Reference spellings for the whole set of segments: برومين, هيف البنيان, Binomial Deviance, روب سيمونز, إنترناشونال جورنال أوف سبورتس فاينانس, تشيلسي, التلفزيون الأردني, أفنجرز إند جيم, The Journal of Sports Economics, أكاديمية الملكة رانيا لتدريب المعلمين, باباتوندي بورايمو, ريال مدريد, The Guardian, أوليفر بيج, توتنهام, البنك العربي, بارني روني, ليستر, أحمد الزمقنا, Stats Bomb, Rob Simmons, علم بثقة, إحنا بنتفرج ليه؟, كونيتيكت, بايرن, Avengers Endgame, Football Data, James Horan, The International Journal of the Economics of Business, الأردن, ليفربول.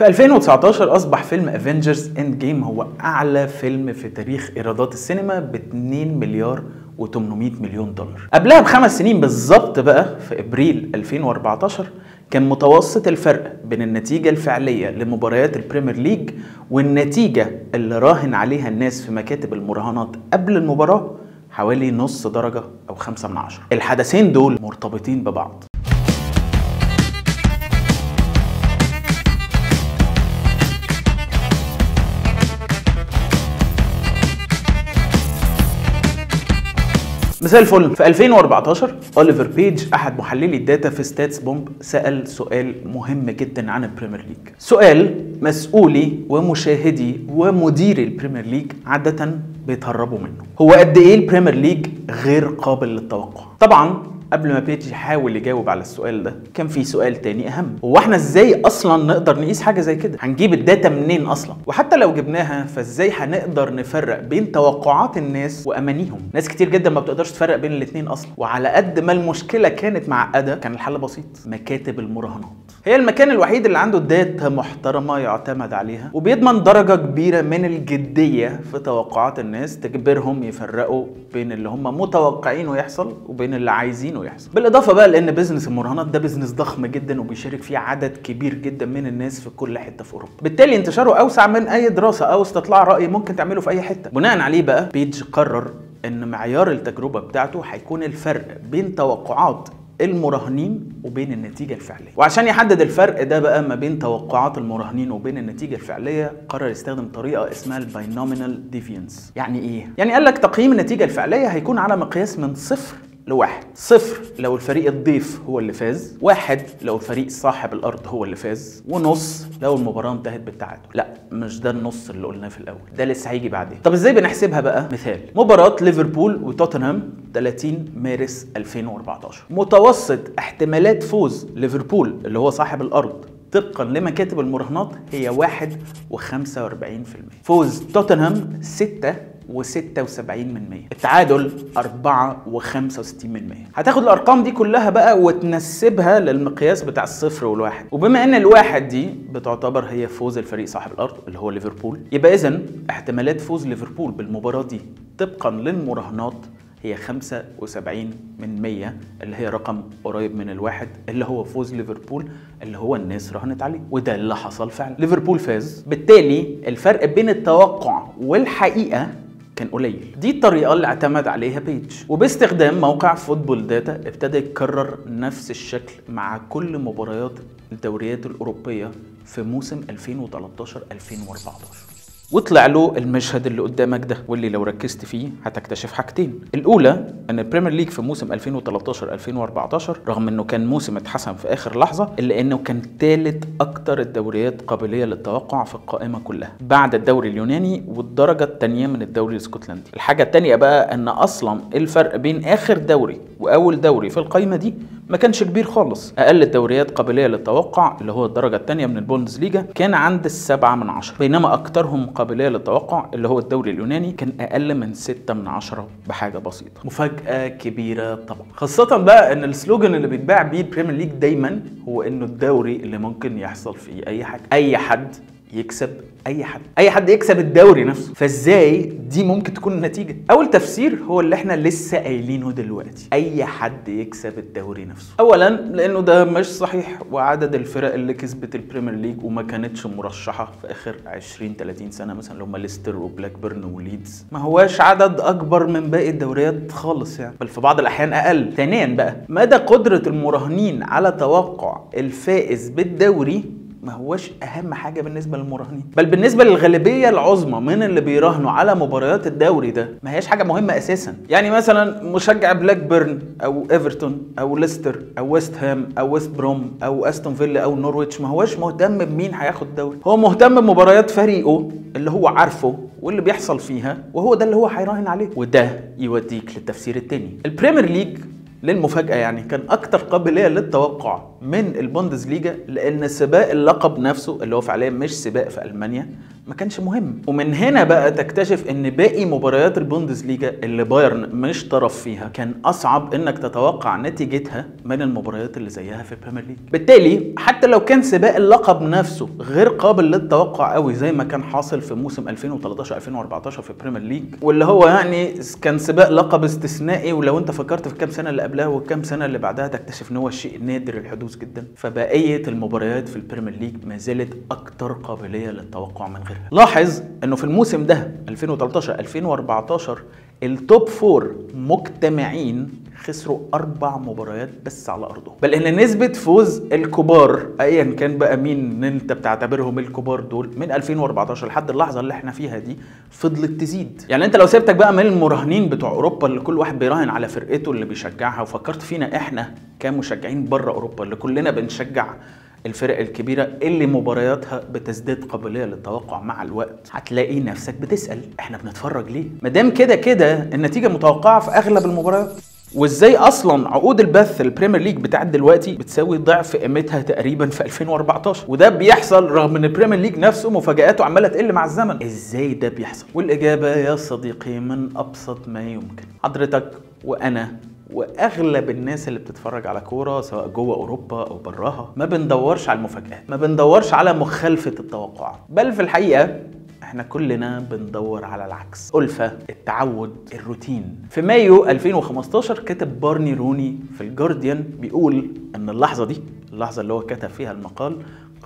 في 2019 أصبح فيلم Avengers Endgame هو أعلى فيلم في تاريخ إيرادات السينما ب $2.8 مليار. قبلها ب5 سنين بالظبط بقى، في إبريل 2014 كان متوسط الفرق بين النتيجة الفعلية لمباريات البريمير ليج والنتيجة اللي راهن عليها الناس في مكاتب المراهنات قبل المباراة حوالي 0.5 درجة أو 5/10. الحدثين دول مرتبطين ببعض. مثال الفل، في 2014 أوليفر بيج أحد محللي الداتا في ستاتس بومب سأل سؤال مهم جدا عن البريمير ليج، سؤال مسؤولي ومشاهدي ومديري البريمير ليج عادة بيتهربوا منه، هو قد إيه البريمير ليج غير قابل للتوقع؟ طبعا قبل ما بيج يحاول يجاوب على السؤال ده كان في سؤال تاني أهم، هو احنا ازاي أصلا نقدر نقيس حاجة زي كده؟ هنجيب الداتا منين أصلا؟ وحتى لو جبناها فازاي هنقدر نفرق بين توقعات الناس وأمانيهم؟ ناس كتير جدا ما بتقدرش تفرق بين الاتنين أصلا، وعلى قد ما المشكلة كانت معقدة كان الحل بسيط، مكاتب المراهنات هي المكان الوحيد اللي عنده داتا محترمة يعتمد عليها وبيضمن درجة كبيرة من الجدية في توقعات الناس تجبرهم يفرقوا بين اللي هم متوقعينه يحصل وبين اللي عايزينه يحصل. بالإضافة بقى لأن بيزنس المراهنات ده بيزنس ضخم جدا وبيشارك فيه عدد كبير جدا من الناس في كل حتة في أوروبا، بالتالي انتشاره أوسع من أي دراسة أو استطلاع رأي ممكن تعمله في أي حتة. بناء عليه بقى بيج قرر إن معيار التجربة بتاعته هيكون الفرق بين توقعات المراهنين وبين النتيجة الفعلية، وعشان يحدد الفرق ده بقى ما بين توقعات المراهنين وبين النتيجة الفعلية قرر يستخدم طريقة اسمها الباينومينال ديفيانس. يعني ايه؟ يعني قال لك تقييم النتيجة الفعلية هيكون على مقياس من 0 ل 1، 0 لو الفريق الضيف هو اللي فاز، 1 لو الفريق صاحب الأرض هو اللي فاز، ونص لو المباراة انتهت بالتعادل. لا مش ده النص اللي قلناه في الأول، ده لسه هيجي بعدين. طب ازاي بنحسبها بقى؟ مثال مباراة ليفربول وتوتنهام 30 مارس 2014، متوسط احتمالات فوز ليفربول اللي هو صاحب الأرض طبقا لمكاتب المراهنات هي 1.45%، فوز توتنهام 6.76%، التعادل 4.65%. هتاخد الارقام دي كلها بقى وتنسبها للمقياس بتاع 0 و1، وبما ان 1 دي بتعتبر هي فوز الفريق صاحب الارض اللي هو ليفربول، يبقى اذا احتمالات فوز ليفربول بالمباراه دي طبقا للمراهنات هي 75%، اللي هي رقم قريب من 1 اللي هو فوز ليفربول اللي هو الناس راهنت عليه، وده اللي حصل فعلا، ليفربول فاز. بالتالي الفرق بين التوقع والحقيقه كان قليل. دي الطريقه اللي اعتمد عليها بيج، وباستخدام موقع فوتبول داتا ابتدى يكرر نفس الشكل مع كل مباريات الدوريات الاوروبيه في موسم 2013 2014، وطلع له المشهد اللي قدامك ده، واللي لو ركزت فيه هتكتشف حاجتين. الاولى ان البريمير ليج في موسم 2013 2014، رغم انه كان موسم اتحسم في اخر لحظه، الا انه كان ثالث اكتر الدوريات قابليه للتوقع في القائمه كلها بعد الدوري اليوناني والدرجه الثانيه من الدوري الاسكتلندي. الحاجه الثانيه بقى ان اصلا الفرق بين اخر دوري واول دوري في القائمه دي ما كانش كبير خالص، اقل الدوريات قابليه للتوقع اللي هو الدرجه الثانيه من البوندسليجا كان عند 7/10، بينما اكثرهم قابليه للتوقع اللي هو الدوري اليوناني كان اقل من 6/10 بحاجه بسيطه. مفاجاه كبيره طبعا، خاصه بقى ان السلوجان اللي بيتباع بيه البريمير ليج دايما هو انه الدوري اللي ممكن يحصل فيه اي حاجه، اي حد يكسب اي حد، اي حد يكسب الدوري نفسه. فازاي دي ممكن تكون النتيجه؟ اول تفسير هو اللي احنا لسه قايلينه دلوقتي، اي حد يكسب الدوري نفسه. اولا لانه ده مش صحيح، وعدد الفرق اللي كسبت البريمير ليج وما كانتش مرشحه في اخر 20-30 سنه مثلا اللي هم ليستر وبلاك بيرن وليدز ما هواش عدد اكبر من باقي الدوريات خالص يعني، بل في بعض الاحيان اقل. ثانيا بقى مدى قدره المراهنين على توقع الفائز بالدوري ما هواش اهم حاجه بالنسبه للمراهنين، بل بالنسبه للغالبيه العظمى من اللي بيراهنوا على مباريات الدوري ده ما هياش حاجه مهمه اساسا. يعني مثلا مشجع بلاك بيرن او ايفرتون او ليستر او ويست هام او ويست بروم او استون فيلا او نورويتش ما هواش مهتم بمين هياخد الدوري، هو مهتم بمباريات فريقه اللي هو عارفه واللي بيحصل فيها، وهو ده اللي هو هيراهن عليه. وده يوديك للتفسير الثاني، البريمير ليج للمفاجأة يعني كان أكتر قابلية للتوقع من البوندسليجا، لأن سباق اللقب نفسه اللي هو فعليا مش سباق في ألمانيا ما كانش مهم. ومن هنا بقى تكتشف ان باقي مباريات البوندسليجا اللي بايرن مش طرف فيها كان اصعب انك تتوقع نتيجتها من المباريات اللي زيها في البريمير ليج. بالتالي حتى لو كان سباق اللقب نفسه غير قابل للتوقع قوي زي ما كان حاصل في موسم 2013 2014 في البريمير ليج، واللي هو يعني كان سباق لقب استثنائي، ولو انت فكرت في كام سنه اللي قبلها وكام سنه اللي بعدها تكتشف ان هو شيء نادر الحدوث جدا، فبقيه المباريات في البريمير ليج ما زالت اكثر قابليه للتوقع من غيرها. لاحظ انه في الموسم ده 2013 2014 التوب فور مجتمعين خسروا 4 مباريات بس على ارضهم، بل ان نسبه فوز الكبار ايا كان بقى مين انت بتعتبرهم الكبار دول من 2014 لحد اللحظه اللي احنا فيها دي فضلت تزيد. يعني انت لو سبتك بقى من المراهنين بتوع اوروبا اللي كل واحد بيراهن على فرقته اللي بيشجعها، وفكرت فينا احنا كمشجعين بره اوروبا اللي كلنا بنشجع الفرق الكبيرة اللي مبارياتها بتزداد قابلية للتوقع مع الوقت، هتلاقي نفسك بتسأل احنا بنتفرج ليه؟ مادام كده كده النتيجة متوقعة في اغلب المباريات، وازاي اصلا عقود البث البريمير ليج بتاعت دلوقتي بتساوي ضعف قيمتها تقريبا في 2014، وده بيحصل رغم ان البريمير ليج نفسه مفاجآته عماله تقل مع الزمن، ازاي ده بيحصل؟ والاجابة يا صديقي من ابسط ما يمكن، حضرتك وانا واغلب الناس اللي بتتفرج على كوره سواء جوه اوروبا او براها ما بندورش على المفاجآت، ما بندورش على مخالفه التوقعات، بل في الحقيقه احنا كلنا بندور على العكس، ألفة، التعود، الروتين. في مايو 2015 كتب بارني روني في الجارديان بيقول ان اللحظه دي، اللحظه اللي هو كتب فيها المقال،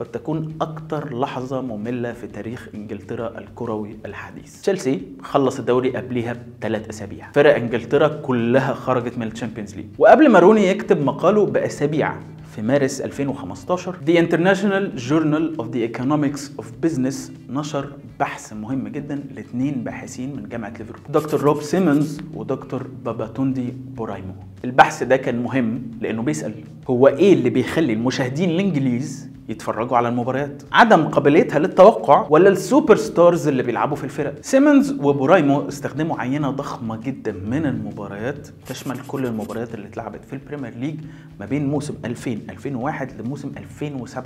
قد تكون أكتر لحظة مملة في تاريخ إنجلترا الكروي الحديث. تشيلسي خلص الدوري قبلها ب3 أسابيع، فرق إنجلترا كلها خرجت من الشامبيونز ليج، وقبل ما روني يكتب مقاله بأسابيع في مارس 2015 The International Journal of the Economics of Business نشر بحث مهم جدا لاثنين باحثين من جامعة ليفربول، دكتور روب سيمونز ودكتور باباتوندي بورايمو. البحث ده كان مهم لأنه بيسأل هو إيه اللي بيخلي المشاهدين الإنجليز يتفرجوا على المباريات؟ عدم قابليتها للتوقع ولا السوبر ستارز اللي بيلعبوا في الفرق؟ سيمونز وبورايمو استخدموا عينه ضخمه جدا من المباريات تشمل كل المباريات اللي اتلعبت في البريمير ليج ما بين موسم 2000-2001 لموسم 2007-2008،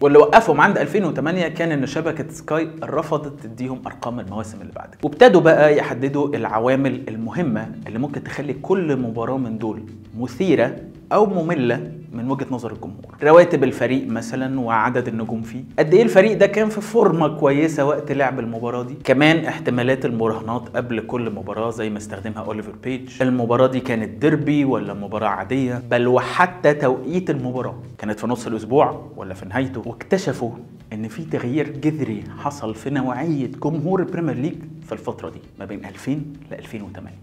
واللي وقفهم عند 2008 كان ان شبكه سكاي رفضت تديهم ارقام المواسم اللي بعدها، وابتدوا بقى يحددوا العوامل المهمه اللي ممكن تخلي كل مباراه من دول مثيره او ممله من وجهة نظر الجمهور. رواتب الفريق مثلا وعدد النجوم فيه، قد ايه الفريق ده كان في فورمة كويسة وقت لعب المباراة دي، كمان احتمالات المراهنات قبل كل مباراة زي ما استخدمها أوليفر بيتش، المباراة دي كانت ديربي ولا مباراة عادية، بل وحتى توقيت المباراة كانت في نص الأسبوع ولا في نهايته. واكتشفوا ان في تغيير جذري حصل في نوعية جمهور البريمير ليج في الفترة دي ما بين 2000-2008.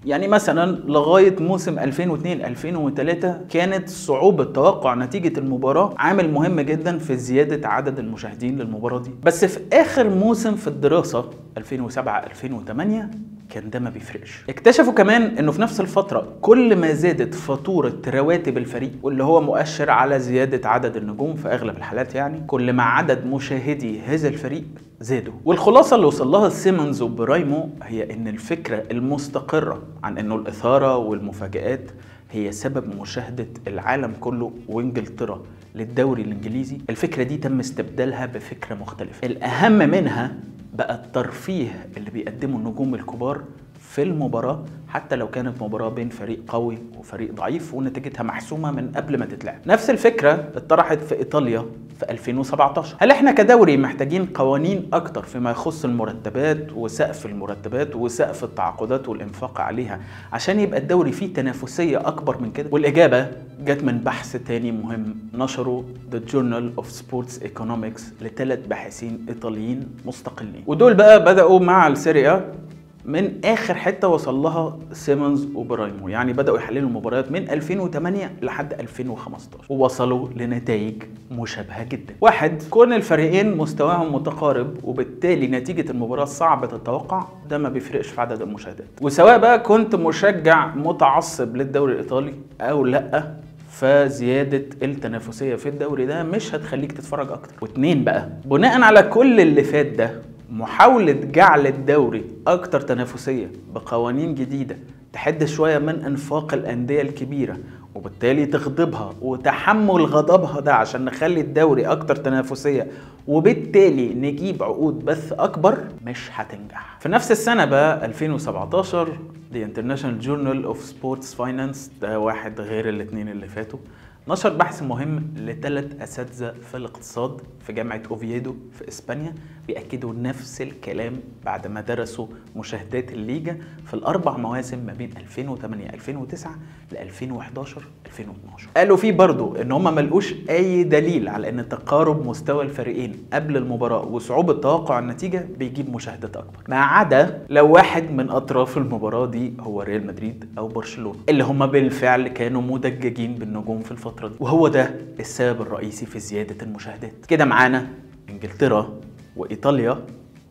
يعني مثلا لغاية موسم 2002-2003 كانت صعوبة توقع نتيجة المباراة عامل مهم جدا في زيادة عدد المشاهدين للمباراة دي، بس في آخر موسم في الدراسة 2007-2008 كان ده ما بيفرقش. اكتشفوا كمان انه في نفس الفترة كل ما زادت فاتورة رواتب الفريق، واللي هو مؤشر على زيادة عدد النجوم في اغلب الحالات، يعني كل ما عدد مشاهدي هذا الفريق زادوا. والخلاصة اللي وصل لها سيمونز وبرايمو هي ان الفكرة المستقرة عن انه الاثارة والمفاجآت هي سبب مشاهدة العالم كله وانجلترا للدوري الانجليزي، الفكرة دي تم استبدالها بفكرة مختلفة، الاهم منها بقى الترفيه اللي بيقدمه النجوم الكبار في المباراة حتى لو كانت مباراة بين فريق قوي وفريق ضعيف ونتيجتها محسومة من قبل ما تتلعب. نفس الفكرة اتطرحت في إيطاليا في 2017. هل احنا كدوري محتاجين قوانين أكتر فيما يخص المرتبات وسقف المرتبات وسقف التعاقدات والإنفاق عليها عشان يبقى الدوري فيه تنافسية أكبر من كده؟ والإجابة جت من بحث تاني مهم نشره The Journal of Sports Economics ل3 باحثين إيطاليين مستقلين، ودول بقى بدأوا مع السيريا من اخر حته وصل لها سيمونز وبرايمو، يعني بداوا يحللوا المباريات من 2008 لحد 2015 ووصلوا لنتائج مشابهه جدا. 1. كون الفريقين مستواهم متقارب وبالتالي نتيجه المباراه صعبه التوقع، ده ما بيفرقش في عدد المشاهدات، وسواء بقى كنت مشجع متعصب للدوري الايطالي او لا فزيادة التنافسيه في الدوري ده مش هتخليك تتفرج اكتر. 2 بقى، بناء على كل اللي فات ده، محاولة جعل الدوري أكتر تنافسية بقوانين جديدة تحد شوية من إنفاق الأندية الكبيرة وبالتالي تغضبها وتحمل غضبها ده عشان نخلي الدوري اكتر تنافسيه وبالتالي نجيب عقود بث اكبر مش هتنجح. في نفس السنه بقى 2017 The International Journal of Sports Finance، ده واحد غير الاثنين اللي فاتوا، نشر بحث مهم لثلاث اساتذه في الاقتصاد في جامعه اوفييدو في اسبانيا، بيأكدوا نفس الكلام بعد ما درسوا مشاهدات الليجا في الاربع مواسم ما بين 2008 2009 ل 2011 2012. قالوا فيه برضو ان هم ما لقوش اي دليل على ان تقارب مستوى الفريقين قبل المباراه وصعوبه توقع النتيجه بيجيب مشاهدات اكبر، ما عدا لو واحد من اطراف المباراه دي هو ريال مدريد او برشلونه اللي هم بالفعل كانوا مدججين بالنجوم في الفتره، وهو ده السبب الرئيسي في زيادة المشاهدات. كده معانا انجلترا وايطاليا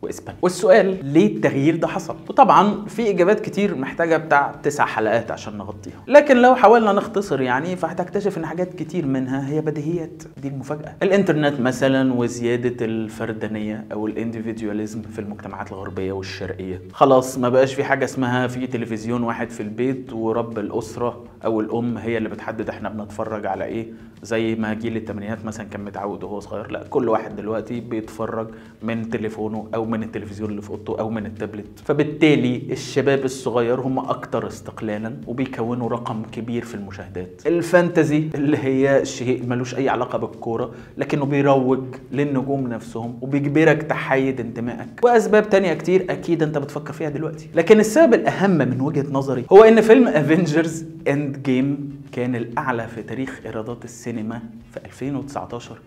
واسبانيا. والسؤال ليه التغيير ده حصل؟ وطبعا في اجابات كتير محتاجة بتاع 9 حلقات عشان نغطيها، لكن لو حاولنا نختصر يعني فهتكتشف ان حاجات كتير منها هي بديهيات. دي المفاجأة، الانترنت مثلا وزيادة الفردانية او الانديفيديواليزم في المجتمعات الغربية والشرقية. خلاص ما بقاش في حاجة اسمها في تلفزيون واحد في البيت ورب الاسرة او الام هي اللي بتحدد احنا بنتفرج على ايه زي ما جيل الثمانينات مثلا كان متعود وهو صغير، لا كل واحد دلوقتي بيتفرج من تليفونه او من التلفزيون اللي في اوضته او من التابلت. فبالتالي الشباب الصغير هم اكتر استقلالا وبيكونوا رقم كبير في المشاهدات. الفانتزي اللي هي شيء ملوش اي علاقه بالكوره لكنه بيروج للنجوم نفسهم وبيجبرك تحيد انتمائك، واسباب تانية كتير اكيد انت بتفكر فيها دلوقتي. لكن السبب الاهم من وجهه نظري هو ان فيلم افنجرز اند جيم كان الاعلى في تاريخ ايرادات السينما في 2019 ب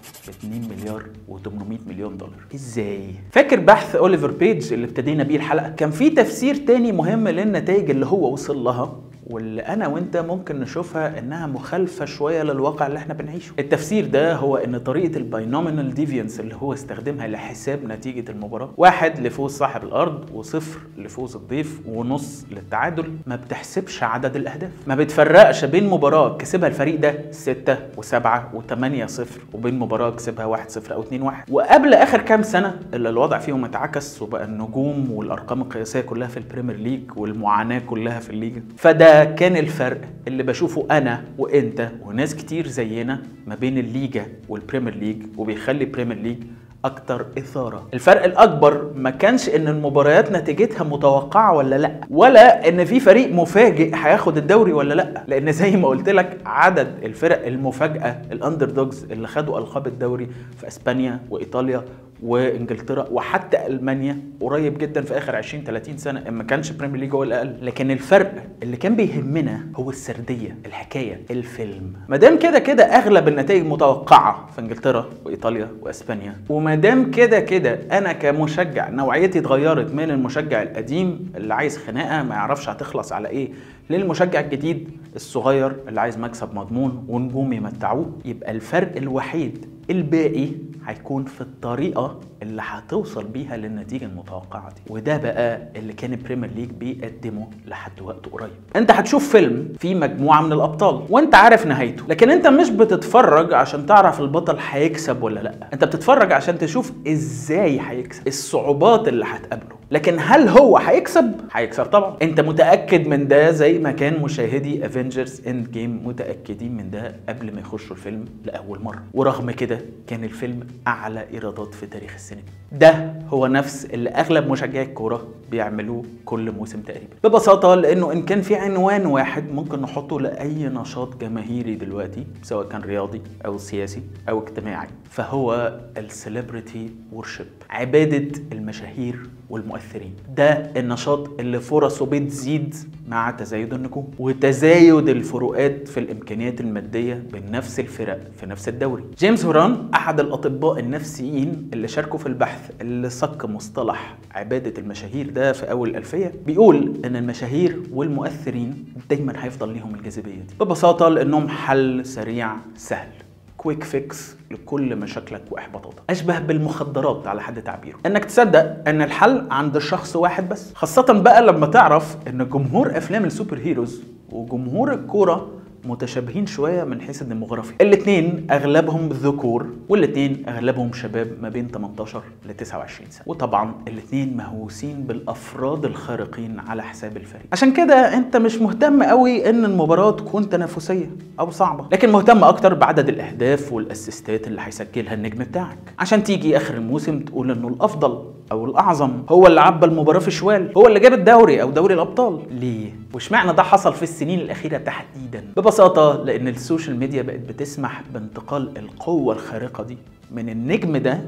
2,800,000,000 دولار. ازاي؟ فاكر بحث اوليفر بيج اللي ابتدينا بيه الحلقه؟ كان في تفسير تاني مهم للنتائج اللي هو وصل لها واللي انا وانت ممكن نشوفها انها مخالفه شويه للواقع اللي احنا بنعيشه. التفسير ده هو ان طريقه الباينومينال ديفيانس اللي هو استخدمها لحساب نتيجه المباراه، 1 لفوز صاحب الارض و0 لفوز الضيف ونص للتعادل، ما بتحسبش عدد الاهداف، ما بتفرقش بين مباراه كسبها الفريق ده 6 و7 و8-0 وبين مباراه كسبها 1-0 او 2-1. وقبل اخر كام سنه اللي الوضع فيهم اتعكس وبقى النجوم والارقام القياسيه كلها في البريمير ليج والمعاناه كلها في الليجا، فده كان الفرق اللي بشوفه انا وانت وناس كتير زينا ما بين الليجا والبريمير ليج، وبيخلي البريمير ليج اكتر اثاره. الفرق الاكبر ما كانش ان المباريات نتيجتها متوقعه ولا لا، ولا ان في فريق مفاجئ هياخد الدوري ولا لا، لان زي ما قلت لك عدد الفرق المفاجاه الاندر دوجز اللي خدوا القاب الدوري في اسبانيا وايطاليا وانجلترا وحتى المانيا قريب جدا في اخر 20-30 سنه، اما كانش بريمير ليج هو الاقل. لكن الفرق اللي كان بيهمنا هو السرديه، الحكايه، الفيلم. ما دام كده كده اغلب النتائج متوقعه في انجلترا وايطاليا واسبانيا، وما دام كده كده انا كمشجع نوعيتي اتغيرت من المشجع القديم اللي عايز خناقه ما يعرفش هتخلص على ايه للمشجع الجديد الصغير اللي عايز مكسب مضمون ونجوم يمتعوه، يبقى الفرق الوحيد الباقي هيكون في الطريقة اللي هتوصل بيها للنتيجة المتوقعة دي، وده بقى اللي كان البريمير ليج بيقدمه لحد وقت قريب. انت هتشوف فيلم فيه مجموعة من الأبطال وانت عارف نهايته، لكن انت مش بتتفرج عشان تعرف البطل هيكسب ولا لأ، انت بتتفرج عشان تشوف ازاي هيكسب، الصعوبات اللي هتقابله، لكن هل هو هيكسب؟ هيكسب طبعا، انت متأكد من ده زي ما كان مشاهدي افنجرز اند جيم متأكدين من ده قبل ما يخشوا الفيلم لأول مرة، ورغم كده كان الفيلم أعلى إيرادات في تاريخ السينما. ده هو نفس اللي أغلب مشجعي الكورة بيعملوه كل موسم تقريبا، ببساطة لأنه إن كان في عنوان واحد ممكن نحطه لأي نشاط جماهيري دلوقتي سواء كان رياضي أو سياسي أو اجتماعي، فهو السليبرتي وورشيب، عبادة المشاهير والمؤثرين. ده النشاط اللي فرصه بتزيد مع تزايد النجوم وتزايد الفروقات في الامكانيات الماديه بين نفس الفرق في نفس الدوري. جيمس هوران احد الاطباء النفسيين اللي شاركوا في البحث اللي صك مصطلح عباده المشاهير ده في اول الالفيه، بيقول ان المشاهير والمؤثرين دايما هيفضل ليهم الجاذبيه دي، ببساطه لانهم حل سريع سهل، كويك فيكس لكل مشاكلك واحباطاتك، اشبه بالمخدرات على حد تعبيره، انك تصدق ان الحل عند شخص واحد بس، خاصه بقى لما تعرف ان جمهور افلام السوبر هيروز وجمهور الكوره متشابهين شويه من حيث الديموغرافيا. الاثنين اغلبهم ذكور والاثنين اغلبهم شباب ما بين 18 ل 29 سنه، وطبعا الاثنين مهووسين بالافراد الخارقين على حساب الفريق. عشان كده انت مش مهتم قوي ان المباراه تكون تنافسيه او صعبه، لكن مهتم اكتر بعدد الاهداف والاسيستات اللي هيسجلها النجم بتاعك، عشان تيجي اخر الموسم تقول انه الافضل او الاعظم هو اللي عبى المباراه في شوال، هو اللي جاب الدوري او دوري الابطال. ليه؟ واشمعنى ده حصل في السنين الاخيره تحديدا؟ ببساطه لان السوشيال ميديا بقت بتسمح بانتقال القوه الخارقه دي من النجم ده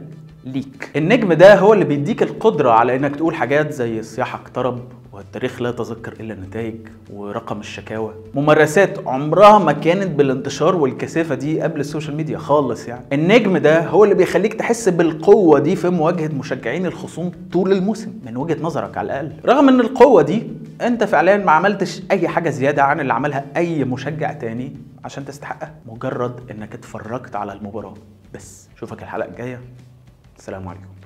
ليك. النجم ده هو اللي بيديك القدره على انك تقول حاجات زي الصياح اقترب والتاريخ لا يتذكر الا النتائج ورقم الشكاوى، ممارسات عمرها ما كانت بالانتشار والكثافه دي قبل السوشيال ميديا خالص. يعني النجم ده هو اللي بيخليك تحس بالقوه دي في مواجهه مشجعين الخصوم طول الموسم من وجهه نظرك على الاقل، رغم ان القوه دي انت فعليا ما عملتش اي حاجه زياده عن اللي عملها اي مشجع تاني عشان تستحقها، مجرد انك اتفرجت على المباراه بس. اشوفك الحلقه الجايه، السلام عليكم.